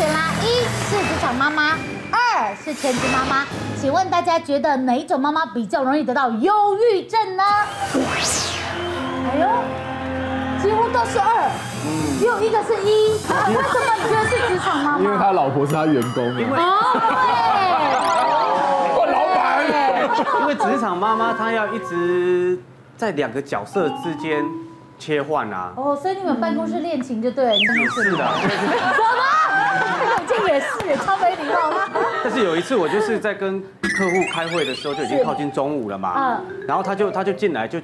钱啦。一是职场妈妈，二是全职妈妈。请问大家觉得哪一种妈妈比较容易得到忧郁症呢？哎呦，几乎都是二，只有一个是一。为什么你觉得是职场妈妈？因为他老婆是他员工。哦，对，老板。因为职场妈妈她要一直在两个角色之间。 切换啊！哦，所以你们办公室恋情就对，你真的是的。什么？这也是超没礼貌吗？但是有一次我就是在跟客户开会的时候，就已经靠近中午了嘛。嗯。然后他就进来，就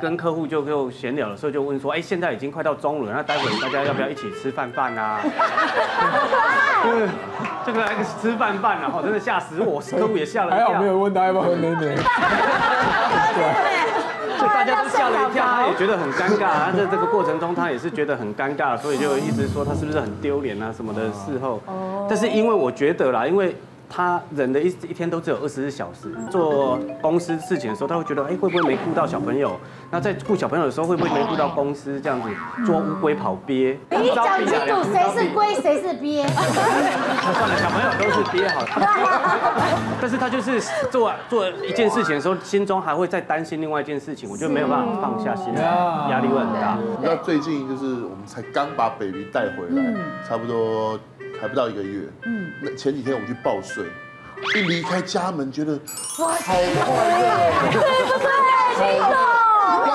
跟客户就闲聊的时候就问说，哎，现在已经快到中午了，那待会大家要不要一起吃饭啊？这个来个吃饭啊！哦，真的吓死我，客户也吓了一跳。还好没有问他要不要喝奶奶。 大家都吓了一跳，他也觉得很尴尬。他在这个过程中，他也是觉得很尴尬，所以就一直说他是不是很丢脸啊什么的。事后，但是因为我觉得啦，因为他人的一天都只有24小时，做公司事情的时候，他会觉得哎会不会没顾到小朋友？那在顾小朋友的时候，会不会没顾到公司？这样子做乌龟跑鳖。你讲清楚谁是龟谁是鳖。算了，小朋友都是鳖好了。但是他就是做一件事情的时候，心中还会再担心另外一件事情，我就没有办法放下心，压力会很大。那最近就是我们才刚把 baby 带回来，差不多还不到1个月。嗯，那前几天我们去报税，一离开家门觉得哇，好快乐，对不对？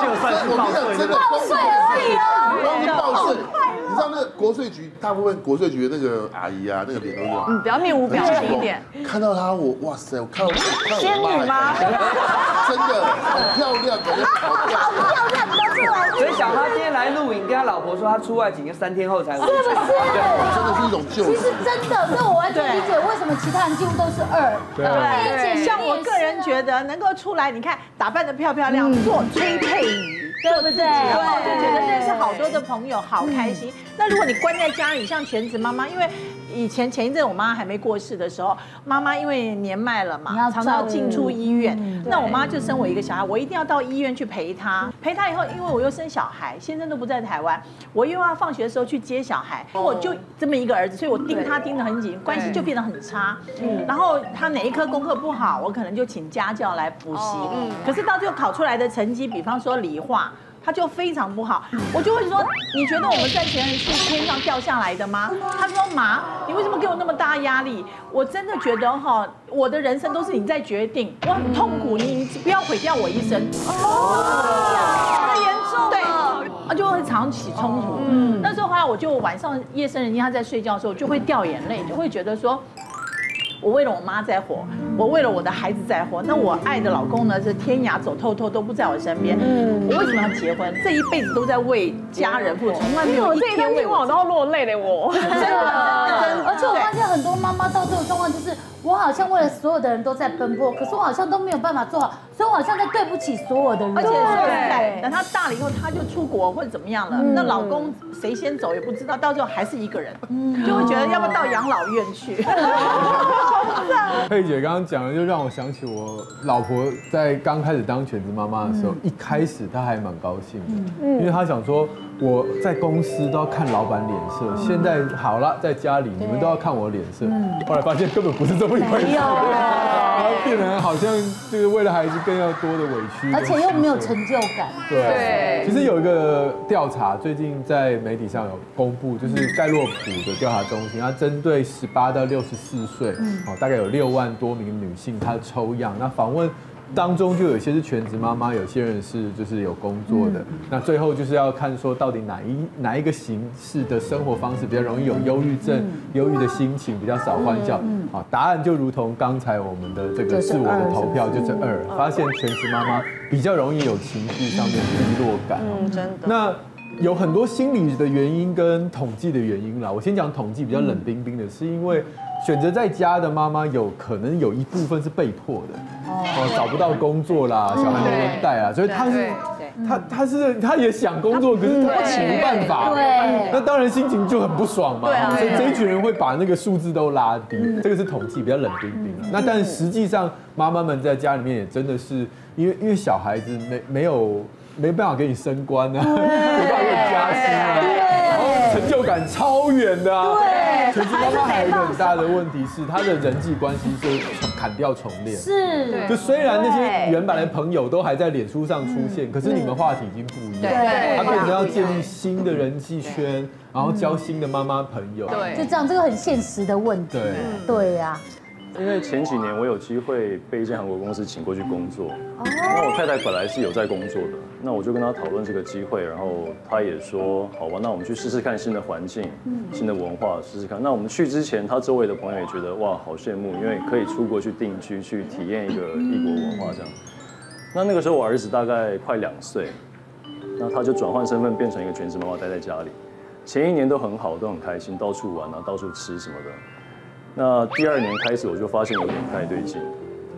就算是报税，真的报税而已啊！你报税，你知道那个国税局，大部分国税局的那个阿姨啊，那个脸都是……你不要面无表情一点。看到她，我哇塞，我看到仙女吗？真的很漂亮，感觉好漂亮，都出来。所以小哈今天来录影，跟他老婆说他出外景要3天后才回来，是不是？真的是一种救赎。其实真的，所以我完全理解为什么其他人几乎都是二。对，像我个人觉得能够出来，你看打扮得漂漂亮，做推配。 对不对？然后就觉得认识好多的朋友，好开心。那如果你关在家里，像全职妈妈，因为以前前一阵我妈还没过世的时候，妈妈因为年迈了嘛，常常要进出医院。那我妈就生我一个小孩，我一定要到医院去陪她。陪她以后，因为我又生小孩，先生都不在台湾，我又要放学的时候去接小孩，我就这么一个儿子，所以我盯她盯得很紧，关系就变得很差。然后她哪一科功课不好，我可能就请家教来补习。可是到最后考出来的成绩，比方说理化。 他就非常不好，我就会说，你觉得我们赚钱人是天上掉下来的吗？他说妈，你为什么给我那么大压力？我真的觉得哈，我的人生都是你在决定，我很痛苦，你不要毁掉我一生。哦，太严重了。对，啊，就会常起冲突。嗯，那时候后来我就晚上夜深人静，他在睡觉的时候就会掉眼泪，就会觉得说。 我为了我妈在活，我为了我的孩子在活，那我爱的老公呢是天涯走透透都不在我身边，我为什么要结婚？这一辈子都在为家人付出，从来没有一天为我都要落泪了，我真的。而且我发现很多妈妈到最后状况就是，我好像为了所有的人都在奔波，可是我好像都没有办法做好，所以我好像在对不起所有的人。而且说实在，等她大了以后，她就出国或者怎么样了，那老公谁先走也不知道，到最后还是一个人，就会觉得要不要到养老院去。 佩姐刚刚讲的，就让我想起我老婆在刚开始当全职妈妈的时候，一开始她还蛮高兴的，因为她想说我在公司都要看老板脸色，现在好了，在家里你们都要看我脸色。后来发现根本不是这么一回事，然后变得好像就是为了孩子更要多的委屈，而且又没有成就感。对，其实有一个调查，最近在媒体上有公布，就是盖洛普的调查中心，它针对18到64岁。 哦，大概有6万多名女性，她抽样，那访问当中就有些是全职妈妈，有些人是就是有工作的，那最后就是要看说到底哪一个形式的生活方式比较容易有忧郁症，忧郁的心情比较少欢笑，啊，答案就如同刚才我们的这个自我的投票就是2，发现全职妈妈比较容易有情绪上面的低落感，真的，那。 有很多心理的原因跟统计的原因啦。我先讲统计比较冷冰冰的，是因为选择在家的妈妈有可能有一部分是被迫的，哦，找不到工作啦，小孩没人带啊，所以他也想工作，可是他没办法，对，那当然心情就很不爽嘛。所以这一群人会把那个数字都拉低，这个是统计比较冷冰冰啦。那但实际上妈妈们在家里面也真的是因为小孩子没办法给你升官啊，没办法给你加薪啊，然后成就感超远的啊，可是妈妈还有一个很大的问题是，她的人际关系是砍掉重练。是，就虽然那些原本的朋友都还在脸书上出现，可是你们话题已经不一样，对，她变成要建立新的人际圈，然后交新的妈妈朋友，对，就这样，这个很现实的问题。对呀。 因为前几年我有机会被一间韩国公司请过去工作，那我太太本来是有在工作的，那我就跟她讨论这个机会，然后她也说好吧，那我们去试试看新的环境、新的文化，试试看。那我们去之前，她周围的朋友也觉得哇，好羡慕，因为可以出国去定居，去体验一个异国文化这样。那个时候我儿子大概快2岁，那他就转换身份变成一个全职妈妈，待在家里。前1年都很好，都很开心，到处玩啊，到处吃什么的。 那第2年开始，我就发现有点不太对劲，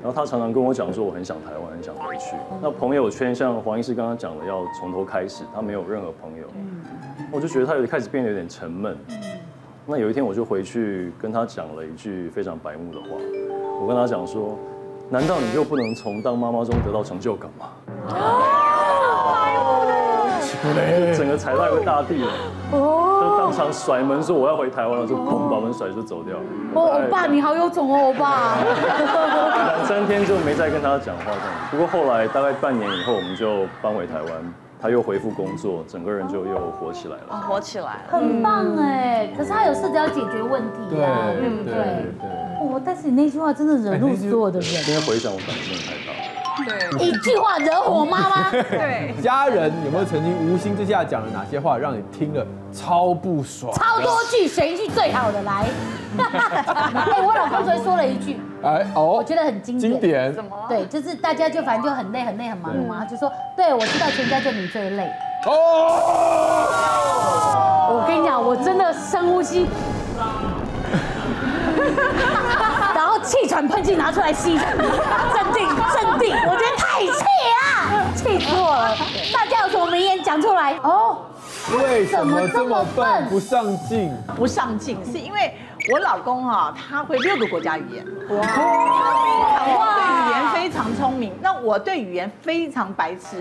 然后他常常跟我讲说，我很想台湾，很想回去。那朋友圈像黄医师刚刚讲的，要从头开始，他没有任何朋友，我就觉得他开始变得有点沉闷。那有一天我就回去跟他讲了一句非常白目的话，我跟他讲说，难道你就不能从当妈妈中得到成就感吗？整个踩到一个大地了。 当场甩门说我要回台湾了，就砰把门甩就走掉。哦，欧巴你好有种哦，欧巴。2、3天就没再跟他讲话这样。不过后来大概半年以后，我们就搬回台湾，他又恢复工作，整个人就又活起来了。哦，活起来了，很棒哎。可是他有试着要解决问题啊，对不对？哦，但是你那句话真的惹怒所有的人。今天回想我反应太大了。 一句话惹火妈妈。对，家人有没有曾经无心之下讲了哪些话，让你听了超不爽？超多句，选一句最好的来。哎，我老公昨天说了一句，哎哦，我觉得很经典。经典什么？对，就是大家就反正就很累，很累，很忙，很忙，就说，对我知道全家就你最累。哦，我跟你讲，我真的深呼吸。 然后气喘喷气拿出来吸，镇定镇定，我觉得太气了，气死我了！大家有什么名言讲出来？哦，为什么这么笨？不上进？不上进是因为我老公啊，他会6个国家语言，哇，对语言非常聪明。那我对语言非常白痴。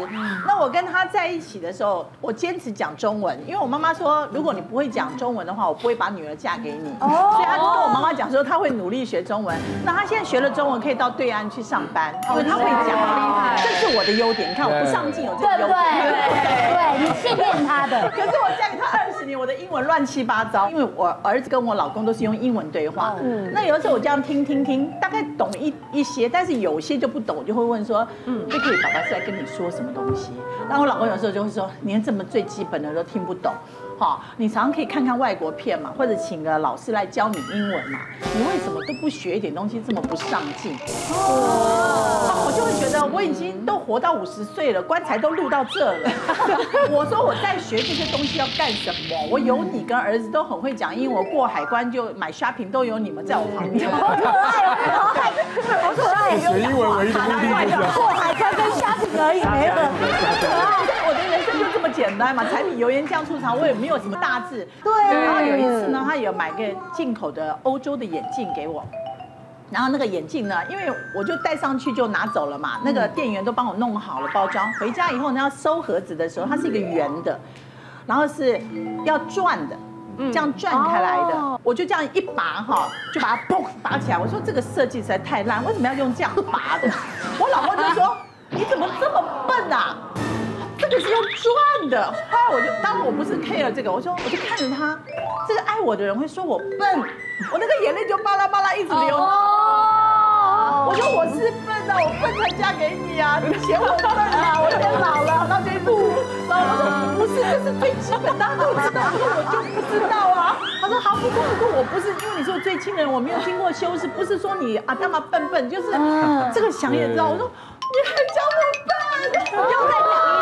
那我跟他在一起的时候，我坚持讲中文，因为我妈妈说，如果你不会讲中文的话，我不会把女儿嫁给你。哦，所以他跟我妈妈讲说，他会努力学中文。 那他现在学了中文，可以到对岸去上班，因为他会讲，这是我的优点。你看我不上进有这个优点，对，你训练他的。可是我嫁给他20年，我的英文乱七八糟，因为我儿子跟我老公都是用英文对话。那有的时候我这样听，大概懂一些，但是有些就不懂，我就会问说，Vicky，爸爸是在跟你说什么东西？然后我老公有时候就会说，连这么最基本的都听不懂。 好，你常常可以看看外国片嘛，或者请个老师来教你英文嘛。你为什么都不学一点东西，这么不上进？哦，我就会觉得我已经都活到50岁了，棺材都录到这了。我说我在学这些东西要干什么？我有你跟儿子都很会讲英文，过海关就买shopping都有你们在我旁边。好可爱，好可爱！我说我学英文唯一的目的，过海关跟shopping而已，没了。 就这么简单嘛，柴米油盐酱醋茶，我也没有什么大志。对。然后有一次呢，他有买个进口的欧洲的眼镜给我，然后那个眼镜呢，因为我就戴上去就拿走了嘛，那个店员都帮我弄好了包装。回家以后呢，要收盒子的时候，它是一个圆的，然后是要转的，这样转开来的。我就这样一拔哈，就把它砰拔起来。我说这个设计实在太烂，为什么要用这样拔的？我老公就说：“你怎么这么笨啊？” 这个是用赚的，后来我就，当然我不是 care 这个，我就看着他，这个爱我的人会说我笨，我那个眼泪就巴拉巴拉一直流。哦，我说我是笨啊，我笨才嫁给你啊，你嫌我笨啊，我嫌老了，然后就哭，然后我说不是，这是最基本的，我知道，我就不知道啊。他说好，不过我不是，因为你是我最亲的人，我没有经过修饰，不是说你啊干嘛笨，就是这个想也知道。我说你还叫我笨，又在讲。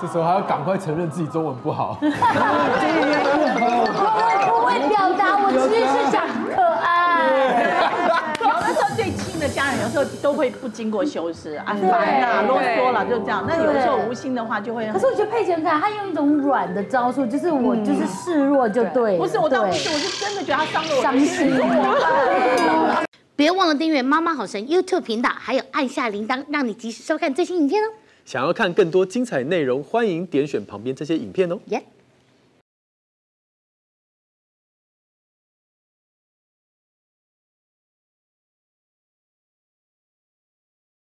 这时候还要赶快承认自己中文不好。我会表达，我其实是想可爱。有的时候最亲的家人，有时候都会不经过修饰，啊烦啦、啰嗦啦，就这样。那有的时候无心的话，就会。可是我觉得佩姐很可爱，她用一种软的招数，就是我就是示弱就对。不是我倒不是，我是真的觉得她伤了我。伤心。别忘了订阅《妈妈好神》YouTube 频道，还有按下铃铛，让你及时收看最新影片哦。 想要看更多精彩内容，欢迎点选旁边这些影片哦。